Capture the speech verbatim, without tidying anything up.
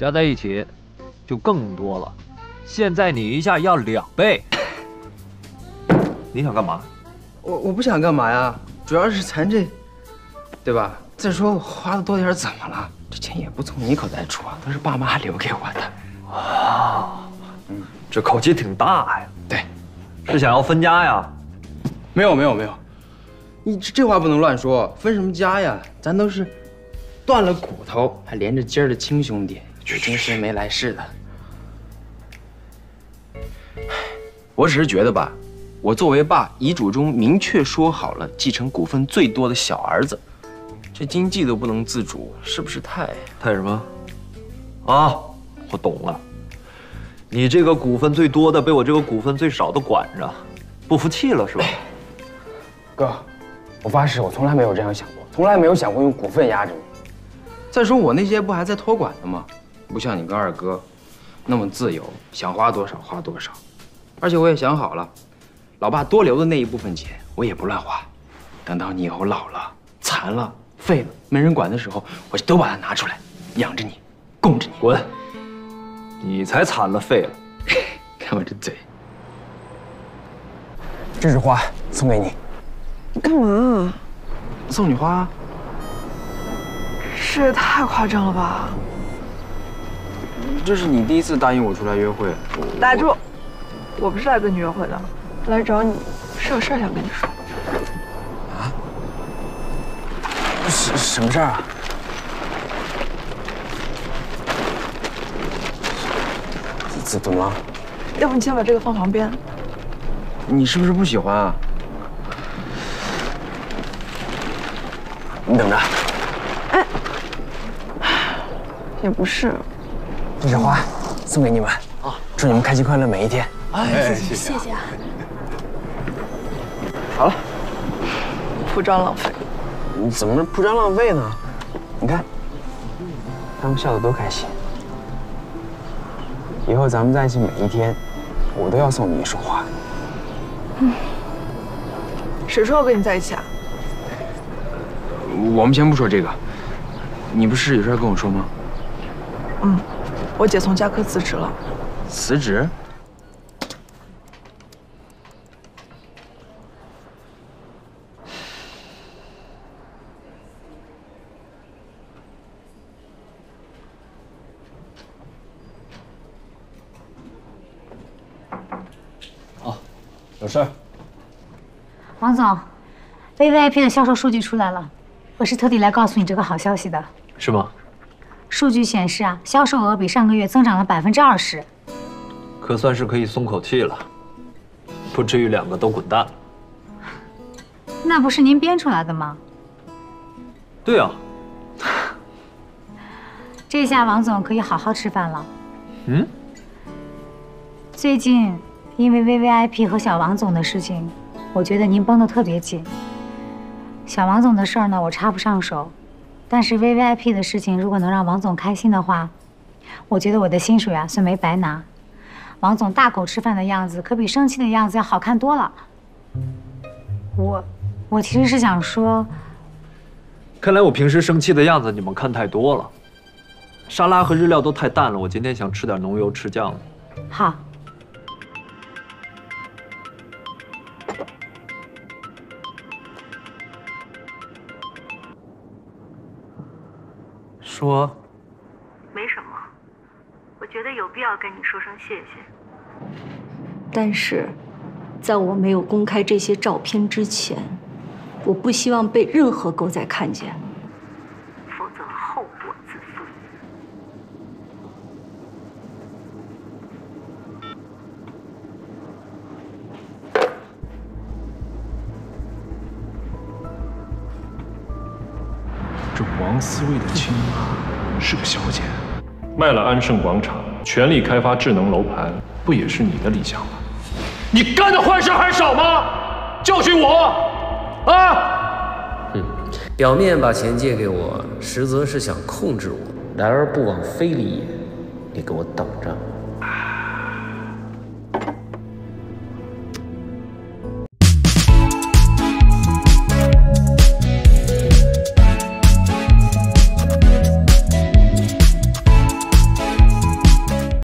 加在一起就更多了。现在你一下要两倍，你想干嘛？我我不想干嘛呀，主要是咱这，对吧？再说我花的多点怎么了？这钱也不从你口袋出啊，都是爸妈留给我的。啊，嗯，这口气挺大呀。对，是想要分家呀？没有没有没有，你这这话不能乱说，分什么家呀？咱都是断了骨头还连着筋儿的亲兄弟，平时没来世的。我只是觉得吧，我作为爸，遗嘱中明确说好了，继承股份最多的小儿子，这经济都不能自主，是不是太太什么？啊，我懂了，你这个股份最多的被我这个股份最少的管着，不服气了是吧？哥，我发誓，我从来没有这样想过，从来没有想过用股份压着你。再说我那些不还在托管呢吗？不像你跟二哥那么自由，想花多少花多少。而且我也想好了，老爸多留的那一部分钱，我也不乱花。等到你以后老了、残了、废了、没人管的时候，我就都把它拿出来，养着你，供着你。滚！你才残了、废了！看我这嘴。这是花，送给你。你干嘛？送你花。这也太夸张了吧！这是你第一次答应我出来约会。打住！我不是来跟你约会的。来找你是有事想跟你说。啊？什什么事儿啊？怎怎么了？要不你先把这个放旁边。你是不是不喜欢啊？你等着。哎，也不是。这是花，送给你们啊！祝你们开心快乐每一天。哎，谢谢谢谢啊。好了，铺张浪费。你怎么铺张浪费呢？你看，他们笑得多开心。以后咱们在一起每一天，我都要送你一束花。嗯。谁说要跟你在一起啊？我们先不说这个，你不是有事跟我说吗？嗯，我姐从家科辞职了。辞职？有事儿，王总 ，V V I P 的销售数据出来了，我是特地来告诉你这个好消息的。是吗？数据显示啊，销售额比上个月增长了百分之二十，可算是可以松口气了，不至于两个都滚蛋。那不是您编出来的吗？对啊，这下王总可以好好吃饭了。嗯，最近。因为 V V I P 和小王总的事情，我觉得您绷得特别紧。小王总的事儿呢，我插不上手，但是 V V I P 的事情，如果能让王总开心的话，我觉得我的薪水啊算没白拿。王总大口吃饭的样子，可比生气的样子要好看多了。我，我其实是想说，看来我平时生气的样子你们看太多了，沙拉和日料都太淡了。我今天想吃点浓油赤酱。好。说，没什么，我觉得有必要跟你说声谢谢。但是，在我没有公开这些照片之前，我不希望被任何狗仔看见，否则后果自负。这王思薇的亲妈是个小姐，卖了安盛广场，全力开发智能楼盘，不也是你的理想吗？你干的坏事还少吗？教训我，啊！嗯，表面把钱借给我，实则是想控制我，来而不往非礼也。你给我等着！